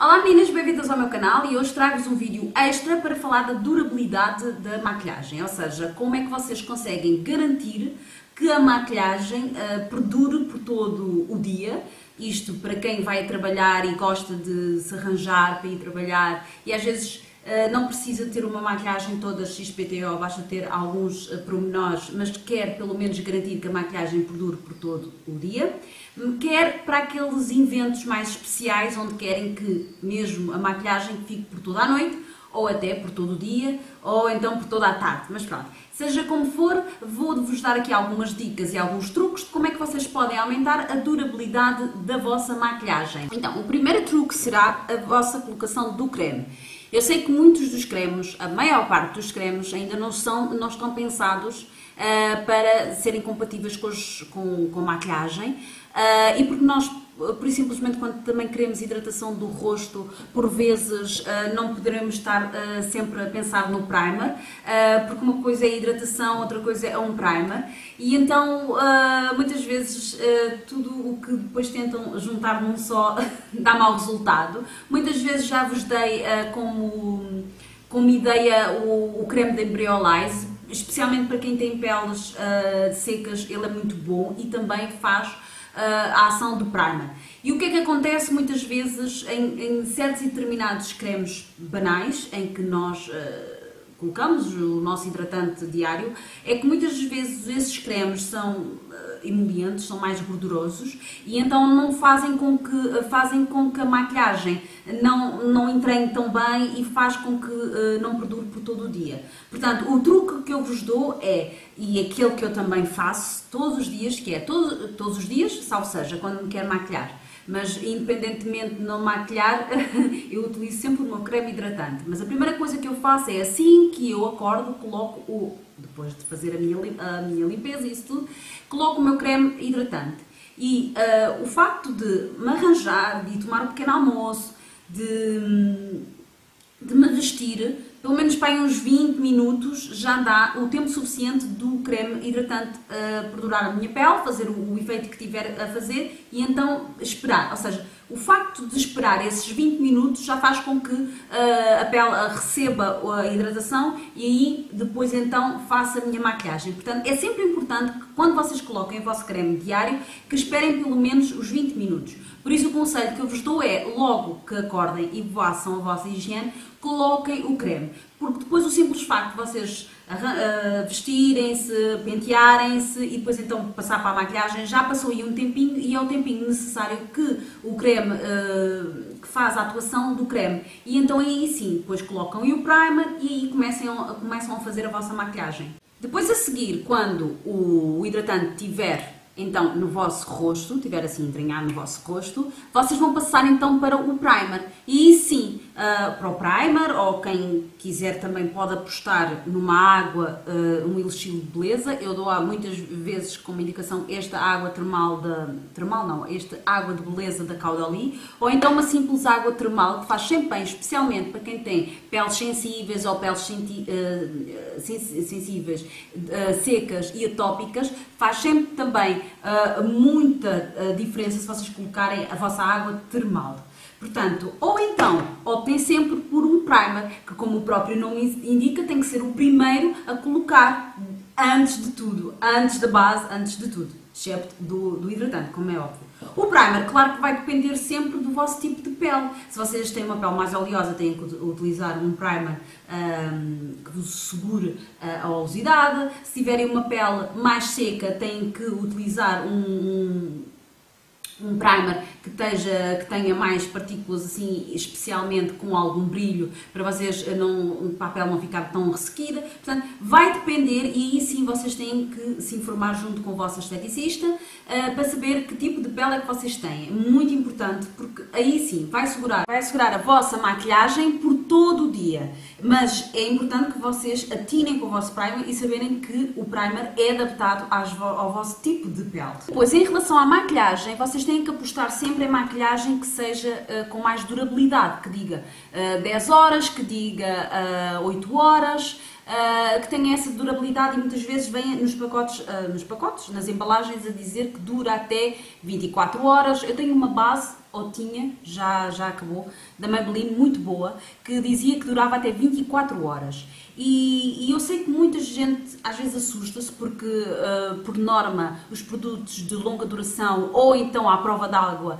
Olá meninas, bem-vindas ao meu canal e hoje trago-vos um vídeo extra para falar da durabilidade da maquilhagem, ou seja, como é que vocês conseguem garantir que a maquilhagem perdure por todo o dia, isto para quem vai trabalhar e gosta de se arranjar para ir trabalhar e às vezes não precisa ter uma maquilhagem toda XPTO, basta ter alguns pormenores, mas quer pelo menos garantir que a maquilhagem perdure por todo o dia, quer para aqueles eventos mais especiais onde querem que mesmo a maquilhagem fique por toda a noite, ou até por todo o dia, ou então por toda a tarde, mas pronto. Seja como for, vou-vos dar aqui algumas dicas e alguns truques de como é que vocês podem aumentar a durabilidade da vossa maquilhagem. Então, o primeiro truque será a vossa colocação do creme. Eu sei que muitos dos cremes, a maior parte dos cremes, ainda não estão pensados para serem compatíveis com maquilhagem e porque nós, por isso, simplesmente quando também queremos hidratação do rosto, por vezes não poderemos estar sempre a pensar no primer, porque uma coisa é hidratação, outra coisa é um primer, e então muitas vezes tudo o que depois tentam juntar num só dá mau resultado. Muitas vezes já vos dei como ideia o creme de Embryolize, especialmente para quem tem peles secas, ele é muito bom e também faz a ação do primer. E o que é que acontece muitas vezes em certos e determinados cremes banais, em que nós colocamos o nosso hidratante diário, é que muitas vezes esses cremes são emolientes, são mais gordurosos e então não fazem com que a maquilhagem não entrene tão bem e faz com que não perdure por todo o dia. Portanto, o truque que eu vos dou é, e aquele que eu também faço todos os dias, que é todos os dias, salvo seja quando me quero maquilhar, mas independentemente de não maquilhar, eu utilizo sempre o meu creme hidratante. Mas a primeira coisa que eu faço é, assim que eu acordo, coloco depois de fazer a minha limpeza e isso tudo, coloco o meu creme hidratante. E o facto de me arranjar, de tomar um pequeno almoço, de me vestir, pelo menos para uns 20 minutos já dá o tempo suficiente do creme hidratante perdurar a minha pele, fazer o efeito que tiver a fazer e então esperar. Ou seja, o facto de esperar esses 20 minutos já faz com que a pele receba a hidratação e aí depois então faça a minha maquilhagem. Portanto, é sempre importante que quando vocês coloquem o vosso creme diário, que esperem pelo menos os 20 minutos. Por isso o conselho que eu vos dou é, logo que acordem e façam a vossa higiene, coloquem o creme, porque depois o simples facto de vocês vestirem-se, pentearem-se e depois então passar para a maquilhagem, já passou aí um tempinho e é o tempinho necessário que o creme, que faz a atuação do creme. E então aí sim, depois colocam aí o primer e aí começam a fazer a vossa maquilhagem. Depois a seguir, quando o hidratante tiver então no vosso rosto, tiver assim entranhado no vosso rosto, vocês vão passar então para o primer. E sim, para o primer, ou quem quiser também pode apostar numa água, um elixir de beleza. Eu dou muitas vezes como indicação esta água termal esta água de beleza da Caudalie, ou então uma simples água termal que faz sempre bem, especialmente para quem tem peles sensíveis ou peles sensíveis, secas e atópicas. Faz sempre também muita diferença se vocês colocarem a vossa água termal. Portanto, ou então, optem sempre por um primer, que como o próprio nome indica, tem que ser o primeiro a colocar antes de tudo, antes da base, antes de tudo, excepto do hidratante, como é óbvio. O primer, claro que vai depender sempre do vosso tipo de pele. Se vocês têm uma pele mais oleosa, têm que utilizar um primer que vos segure a oleosidade. Se tiverem uma pele mais seca, têm que utilizar um primer que tenha mais partículas, assim, especialmente com algum brilho, para vocês para a pele não ficar tão ressequida. Portanto, vai depender e aí sim vocês têm que se informar junto com o vosso esteticista para saber que tipo de pele é que vocês têm. Muito importante, porque aí sim vai assegurar a vossa maquilhagem por todo o dia. Mas é importante que vocês atinem com o vosso primer e saberem que o primer é adaptado ao vosso tipo de pele. Pois, em relação à maquilhagem, vocês têm que apostar sempre em maquilhagem que seja com mais durabilidade, que diga 10 horas, que diga 8 horas, que tem essa durabilidade e muitas vezes vem nas embalagens a dizer que dura até 24 horas. Eu tenho uma base, ou tinha, já acabou, da Maybelline, muito boa, que dizia que durava até 24 horas. E eu sei que muita gente às vezes assusta-se porque, por norma, os produtos de longa duração ou então à prova d'água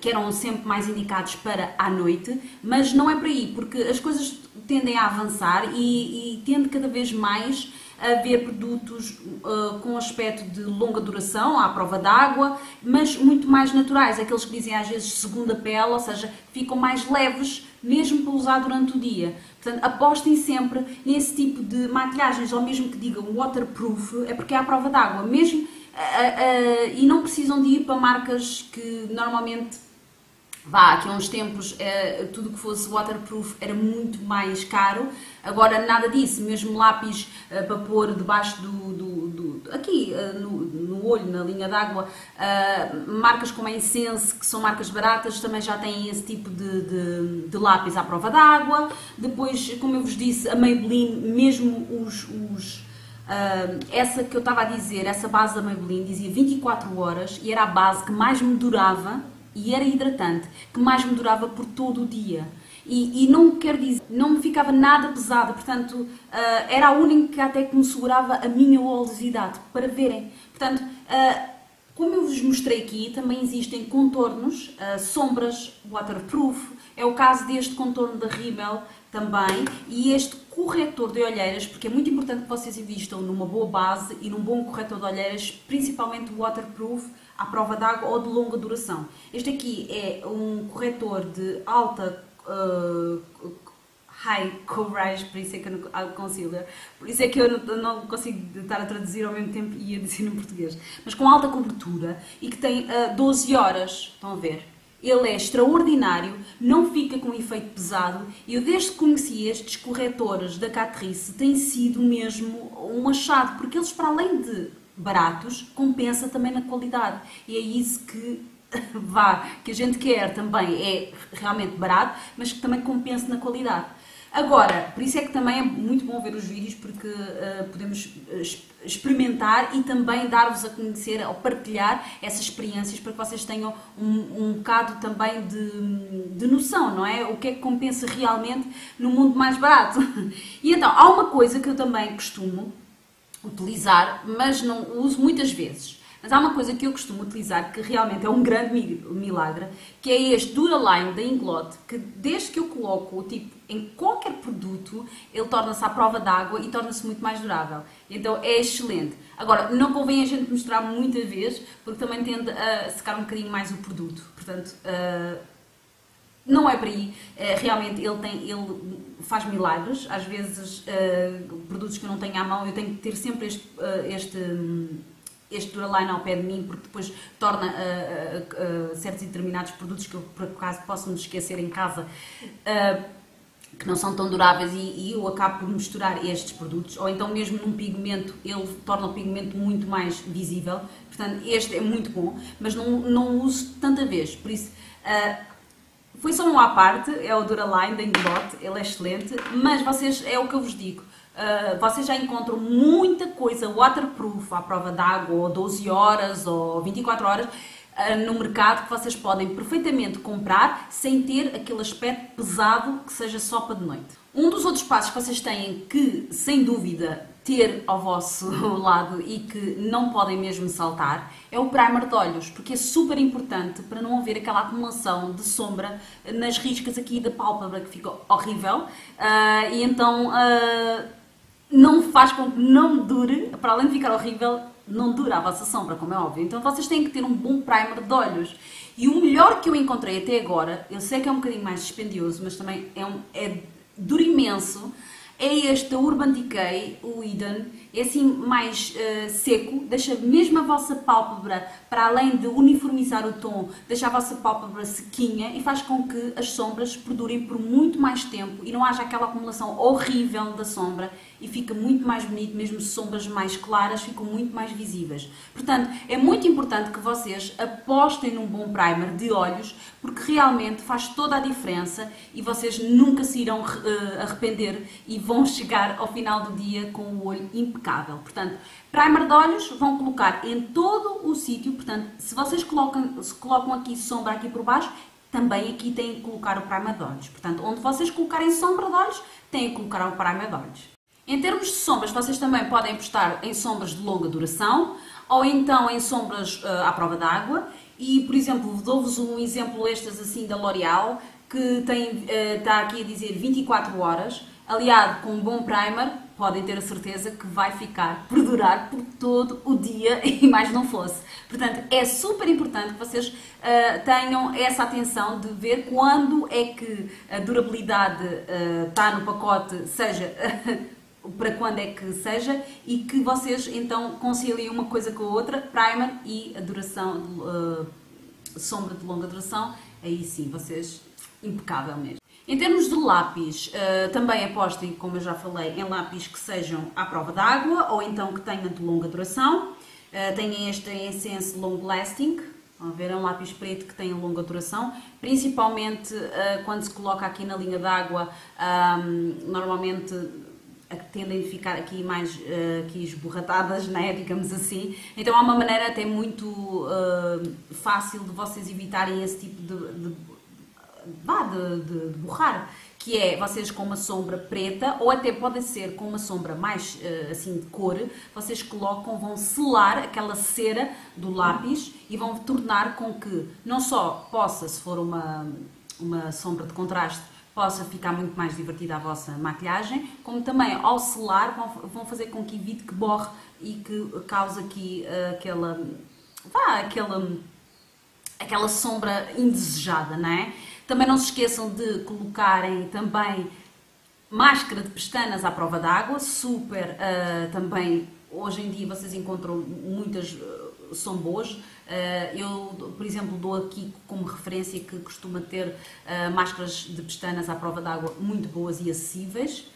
que eram sempre mais indicados para à noite, mas não é por aí, porque as coisas tendem a avançar e tende cada vez mais a ver produtos com aspecto de longa duração, à prova d'água, mas muito mais naturais, aqueles que dizem às vezes segunda pele, ou seja, ficam mais leves mesmo para usar durante o dia. Portanto, apostem sempre nesse tipo de maquilhagens, ou mesmo que digam waterproof, é porque é à prova d'água, mesmo, e não precisam de ir para marcas que normalmente... Vá, aqui há uns tempos tudo que fosse waterproof era muito mais caro, agora nada disso, mesmo lápis para pôr debaixo aqui no olho, na linha d'água, marcas como a Essence, que são marcas baratas, também já têm esse tipo de lápis à prova d'água. Depois, como eu vos disse, a Maybelline, mesmo essa que eu estava a dizer, essa base da Maybelline dizia 24 horas e era a base que mais me durava, e era hidratante, que mais me durava por todo o dia, e não quero dizer, não me ficava nada pesada, portanto, era a única até que me segurava a minha oleosidade, para verem. Portanto, como eu vos mostrei aqui, também existem contornos, sombras waterproof, é o caso deste contorno da Rimmel também, e este corretor de olheiras, porque é muito importante que vocês investam numa boa base e num bom corretor de olheiras, principalmente waterproof, à prova d'água ou de longa duração. Este aqui é um corretor de alta high coverage, por isso é que eu não, concealer, por isso é que eu não consigo estar a traduzir ao mesmo tempo e a dizer em português, mas com alta cobertura e que tem 12 horas, estão a ver? Ele é extraordinário, não fica com efeito pesado. Eu, desde que conheci estes corretores da Catrice, tem sido mesmo um achado, porque eles, para além de baratos, compensa também na qualidade. E é isso que a gente quer também, é realmente barato, mas que também compensa na qualidade. Agora, por isso é que também é muito bom ver os vídeos, porque podemos experimentar e também dar-vos a conhecer, ou partilhar essas experiências, para que vocês tenham um bocado também de noção, não é? O que é que compensa realmente no mundo mais barato. E então, há uma coisa que eu também costumo utilizar, mas não uso muitas vezes. Mas há uma coisa que eu costumo utilizar, que realmente é um grande milagre, que é este Duraline da Inglot, que desde que eu coloco tipo em qualquer produto, ele torna-se à prova d'água e torna-se muito mais durável. Então é excelente. Agora, não convém a gente mostrar muita vez, porque também tende a secar um bocadinho mais o produto. Portanto, não é para aí. Realmente ele faz milagres. Às vezes, produtos que eu não tenho à mão, eu tenho que ter sempre este Duraline ao pé de mim, porque depois torna certos e determinados produtos que eu, por acaso, posso me esquecer em casa, que não são tão duráveis, e eu acabo por misturar estes produtos, ou então mesmo num pigmento, ele torna o pigmento muito mais visível. Portanto, este é muito bom, mas não uso tanta vez, por isso... Foi só um à parte, é o Duraline da Inglot, ele é excelente, mas vocês, é o que eu vos digo, vocês já encontram muita coisa waterproof, à prova d'água, ou 12 horas, ou 24 horas, no mercado, que vocês podem perfeitamente comprar, sem ter aquele aspecto pesado que seja só para de noite. Um dos outros passos que vocês têm que, sem dúvida, ter ao vosso lado e que não podem mesmo saltar é o primer de olhos, porque é super importante para não haver aquela acumulação de sombra nas riscas aqui da pálpebra, que fica horrível, e então não faz com que não dure, para além de ficar horrível, não dura a vossa sombra, como é óbvio. Então vocês têm que ter um bom primer de olhos. E o melhor que eu encontrei até agora, eu sei que é um bocadinho mais dispendioso, mas também dura imenso, é este Urban Decay, o Eden, é assim mais seco, deixa mesmo a vossa pálpebra, para além de uniformizar o tom, deixa a vossa pálpebra sequinha e faz com que as sombras perdurem por muito mais tempo e não haja aquela acumulação horrível da sombra e fica muito mais bonito, mesmo sombras mais claras ficam muito mais visíveis. Portanto, é muito importante que vocês apostem num bom primer de olhos, porque realmente faz toda a diferença e vocês nunca se irão arrepender e vão chegar ao final do dia com o olho impecável. Portanto, primer de olhos vão colocar em todo o sítio. Portanto, se vocês colocam aqui sombra aqui por baixo, também aqui têm que colocar o primer de olhos. Portanto, onde vocês colocarem sombra de olhos, têm que colocar o primer de olhos. Em termos de sombras, vocês também podem apostar em sombras de longa duração ou então em sombras à prova d'água. E, por exemplo, dou-vos um exemplo estas assim da L'Oreal, que está aqui a dizer 24 horas, aliado com um bom primer, podem ter a certeza que vai ficar, perdurar por todo o dia e mais não fosse. Portanto, é super importante que vocês tenham essa atenção de ver quando é que a durabilidade está no pacote, seja para quando é que seja, e que vocês então conciliem uma coisa com a outra, primer e a duração, sombra de longa duração, aí sim, vocês impecável mesmo. Em termos de lápis, também apostem, como eu já falei, em lápis que sejam à prova d'água ou então que tenham de longa duração. Tenham este em Essence Long Lasting, é um lápis preto que tem longa duração, principalmente quando se coloca aqui na linha d'água, normalmente tendem a ficar aqui mais aqui esborratadas, né? Digamos assim. Então há uma maneira até muito fácil de vocês evitarem esse tipo de borrar, que é vocês com uma sombra preta, ou até pode ser com uma sombra mais assim de cor, vocês colocam, vão selar aquela cera do lápis e vão tornar com que não só possa, se for uma sombra de contraste, possa ficar muito mais divertida a vossa maquilhagem, como também ao selar vão fazer com que evite que borre e que cause aqui aquela sombra indesejada, não é? Também não se esqueçam de colocarem também máscara de pestanas à prova d'água, super também, hoje em dia vocês encontram muitas, são boas. Eu, por exemplo, dou aqui como referência que costuma ter máscaras de pestanas à prova d'água muito boas e acessíveis.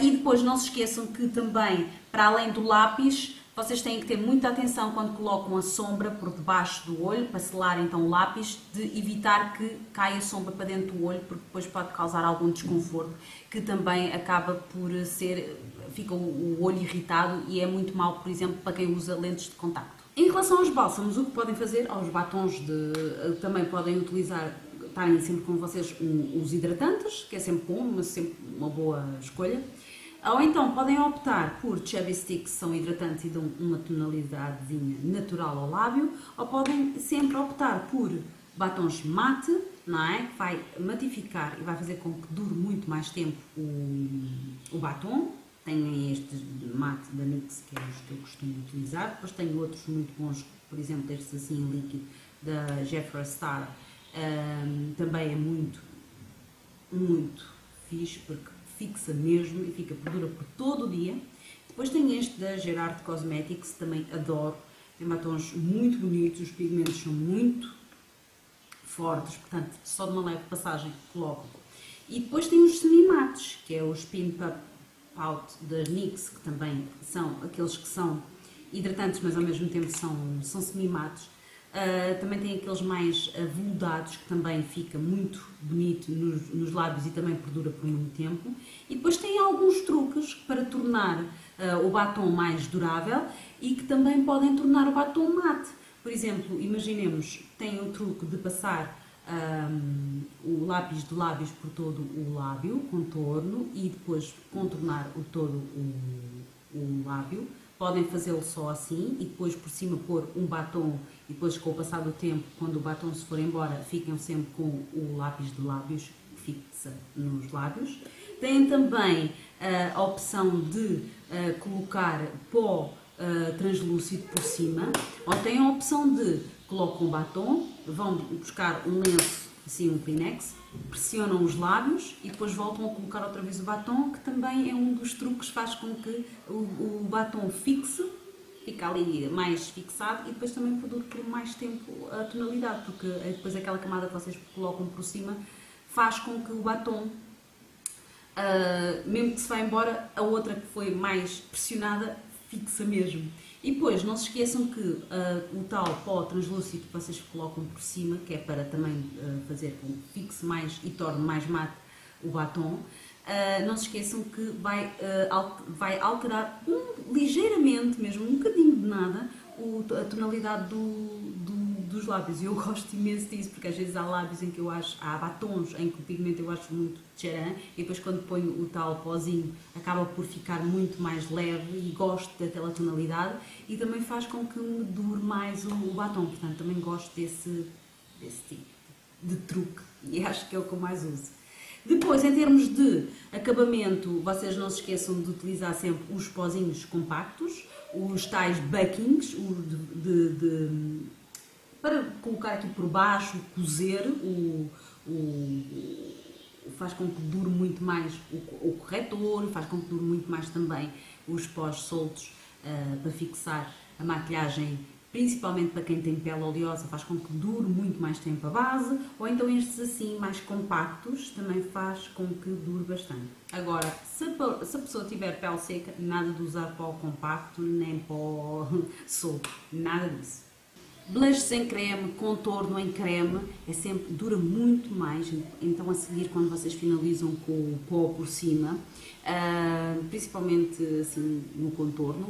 E depois não se esqueçam que também, para além do lápis, vocês têm que ter muita atenção quando colocam a sombra por debaixo do olho, para selar então o lápis, de evitar que caia a sombra para dentro do olho, porque depois pode causar algum desconforto, que também acaba por ser, fica o olho irritado e é muito mau, por exemplo, para quem usa lentes de contacto. Em relação aos bálsamos, o que podem fazer, aos batons, também podem utilizar, estarem sempre com vocês os hidratantes, que é sempre bom, mas sempre uma boa escolha. Ou então podem optar por chubby sticks, que são hidratantes e dão uma tonalidadezinha natural ao lábio, ou podem sempre optar por batons mate, não é? Que vai matificar e vai fazer com que dure muito mais tempo o batom. Tenho este mate da NYX, que é os que eu costumo utilizar, depois tenho outros muito bons, por exemplo, este assim líquido da Jeffree Star, também é muito fixe, porque fixa mesmo e fica perdura por todo o dia. Depois tem este da Gerard Cosmetics, também adoro, tem batons muito bonitos, os pigmentos são muito fortes, portanto só de uma leve passagem coloco. E depois tem os semi-mates, que é os Pin Up Out da NYX, que também são aqueles que são hidratantes, mas ao mesmo tempo são semi-matos. Também tem aqueles mais aveludados, que também fica muito bonito nos lábios e também perdura por muito tempo. E depois tem alguns truques para tornar o batom mais durável e que também podem tornar o batom mate. Por exemplo, imaginemos, tem o truque de passar o lápis de lábios por todo o lábio, contorno, e depois contornar todo o lábio. Podem fazê-lo só assim e depois por cima pôr um batom, e depois com o passar do tempo, quando o batom se for embora, ficam sempre com o lápis de lábios fixa nos lábios. Têm também a opção de colocar pó translúcido por cima, ou têm a opção de colocam o batom, vão buscar um lenço assim um Kleenex, pressionam os lábios e depois voltam a colocar outra vez o batom, que também é um dos truques que faz com que o batom fixe, fica ali mais fixado, e depois também produz por mais tempo a tonalidade, porque depois aquela camada que vocês colocam por cima faz com que o batom, mesmo que se vá embora, a outra que foi mais pressionada fixa mesmo. E depois, não se esqueçam que o tal pó translúcido que vocês colocam por cima, que é para também fazer com que fixe mais e torne mais mate o batom, não se esqueçam que vai alterar ligeiramente, mesmo um bocadinho de nada, a tonalidade dos lábios. E eu gosto imenso disso, porque às vezes há lábios em que eu acho, há batons em que o pigmento eu acho muito tcharam, e depois quando ponho o tal pozinho acaba por ficar muito mais leve, e gosto daquela tonalidade, e também faz com que me dure mais o batom. Portanto, também gosto desse tipo de truque, e acho que é o que eu mais uso. Depois, em termos de acabamento, vocês não se esqueçam de utilizar sempre os pozinhos compactos, os tais bakings, para colocar aqui por baixo, cozer, faz com que dure muito mais o corretor, faz com que dure muito mais também os pós soltos, para fixar a maquilhagem, principalmente para quem tem pele oleosa, faz com que dure muito mais tempo a base, ou então estes assim mais compactos também faz com que dure bastante. Agora, se a pessoa tiver pele seca, nada de usar pó compacto nem pó solto, nada disso. Blushes em creme, contorno em creme, dura muito mais. Então a seguir, quando vocês finalizam com o pó por cima, principalmente assim no contorno,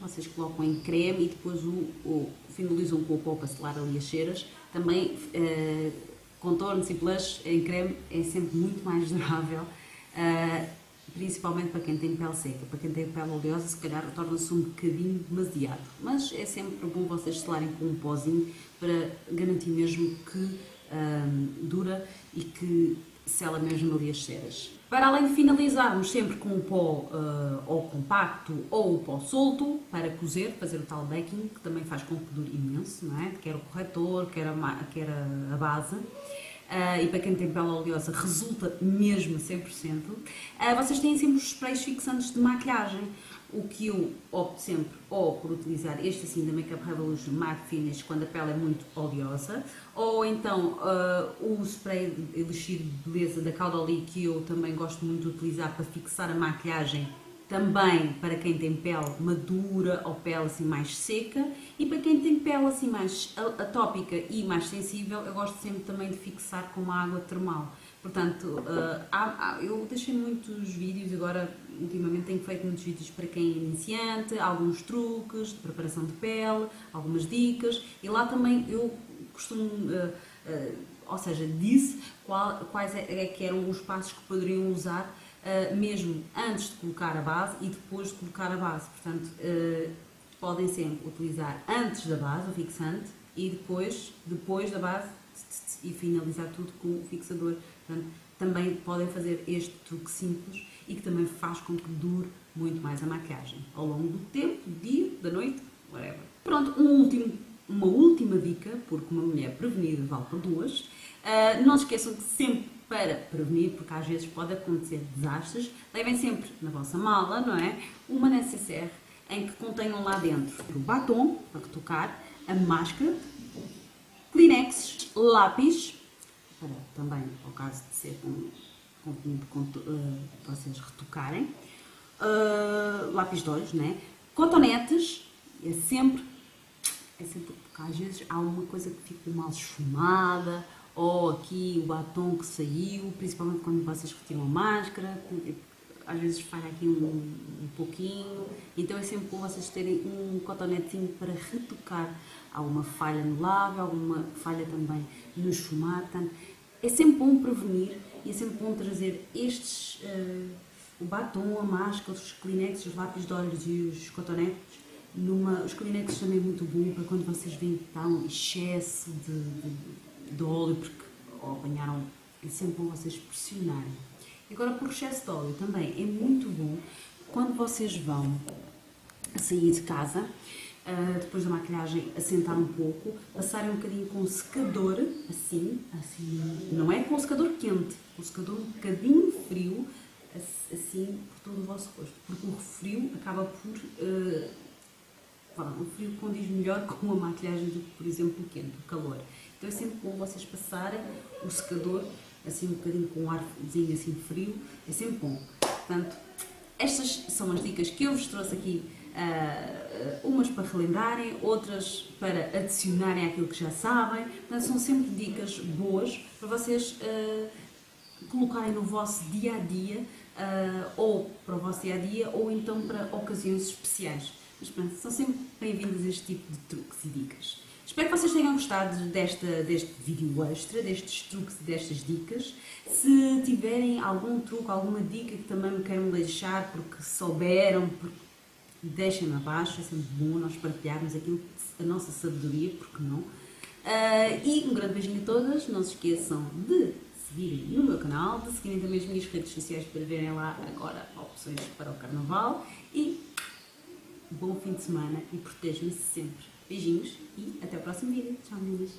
vocês colocam em creme e depois finalizam com o pó para selar ali as cheiras. Também contornos e blush em creme é sempre muito mais durável, principalmente para quem tem pele seca. Para quem tem pele oleosa, se calhar torna-se um bocadinho demasiado, mas é sempre bom vocês selarem com um pozinho para garantir mesmo que dura e que sela mesmo ali as ceras. Para além de finalizarmos sempre com o pó ou compacto ou o pó solto para cozer, fazer o tal baking, que também faz com que dure imenso, não é? Quer o corretor, quer a base. E para quem tem pele oleosa resulta mesmo 100%. Vocês têm sempre os sprays fixantes de maquilhagem, o que eu opto sempre ou por utilizar este assim da Makeup Revolution Matte Finish quando a pele é muito oleosa, ou então o spray Elixir de Beleza da Caudalie, que eu também gosto muito de utilizar para fixar a maquilhagem, também para quem tem pele madura ou pele assim mais seca. E para quem tem pele assim mais atópica e mais sensível, eu gosto sempre também de fixar com uma água termal. Portanto, eu deixei muitos vídeos, agora ultimamente tenho feito muitos vídeos para quem é iniciante, alguns truques de preparação de pele, algumas dicas, e lá também eu costumo... ou seja, disse quais que eram os passos que poderiam usar mesmo antes de colocar a base e depois de colocar a base. Portanto, podem sempre utilizar antes da base o fixante e depois da base e finalizar tudo com o fixador. Portanto, também podem fazer este truque simples e que também faz com que dure muito mais a maquilhagem ao longo do tempo, do dia, da noite, whatever. Pronto, uma última dica, porque uma mulher prevenida vale por duas. Não se esqueçam que sempre para prevenir, porque às vezes pode acontecer desastres, levem sempre na vossa mala, não é? Uma necessaire em que contenham lá dentro o batom, para tocar, a máscara, Kleenex, lápis, para também, ao caso de ser vocês retocarem, lápis de olhos, não é? Cotonetes, é sempre porque às vezes há uma coisa que fica mal esfumada, ou aqui o batom que saiu, principalmente quando vocês retiram a máscara, às vezes falha aqui um pouquinho. Então é sempre bom vocês terem um cotonetinho para retocar alguma falha no lábio, alguma falha também no esfumar. Portanto, é sempre bom prevenir e é sempre bom trazer estes, o batom, a máscara, os Kleenex, os lápis de olhos e os cotonetes. Os Kleenex também é muito bom para quando vocês veem que está um excesso de óleo, porque apanharam, é sempre bom vocês pressionarem. Agora, por excesso de óleo também é muito bom quando vocês vão sair de casa depois da maquilhagem assentar um pouco, passarem um bocadinho com secador, assim, não é com secador quente, com secador um bocadinho frio, assim por todo o vosso rosto, porque o frio acaba por... o frio condiz melhor com a maquilhagem do que, por exemplo, o quente, o calor. Então é sempre bom vocês passarem o secador, assim um bocadinho com um arzinho assim frio, é sempre bom. Portanto, estas são as dicas que eu vos trouxe aqui, umas para relembrarem, outras para adicionarem àquilo que já sabem. Portanto, são sempre dicas boas para vocês colocarem no vosso dia-a-dia, ou para o vosso dia-a-dia, ou então para ocasiões especiais. Mas pronto, são sempre bem-vindas a este tipo de truques e dicas. Espero que vocês tenham gostado deste vídeo extra, destes truques e destas dicas. Se tiverem algum truque, alguma dica que também me queiram deixar, porque souberam, deixem-me abaixo, é sempre bom nós partilharmos aquilo, a nossa sabedoria, porque não? E um grande beijinho a todas, não se esqueçam de seguirem no meu canal, de seguirem também as minhas redes sociais para verem lá agora opções para o Carnaval. E bom fim de semana e protejam-se sempre. Beijinhos e até o próximo vídeo. Tchau, meninas!